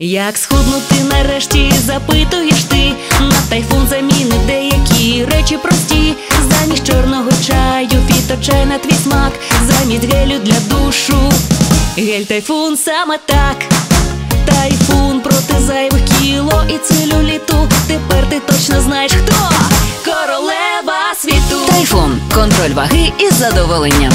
Як схуднути нарешті, запитуєш ти, на тайфун заміни деякі речі прості. Замість чорного чаю фіточай на твій смак, замість гелю для душу гель тайфун, саме так. Тайфун проти зайвих кіло і целюліту. Тепер ти точно знаєш, хто королева світу. Тайфун – контроль ваги із задоволенням.